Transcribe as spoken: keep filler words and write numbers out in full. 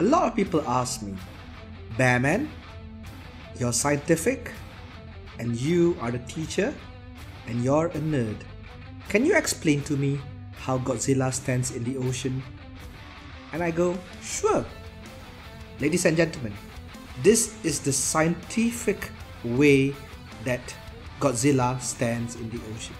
A lot of people ask me, Bearman, you're scientific and you are the teacher and you're a nerd. Can you explain to me how Godzilla stands in the ocean? And I go, sure. Ladies and gentlemen, this is the scientific way that Godzilla stands in the ocean.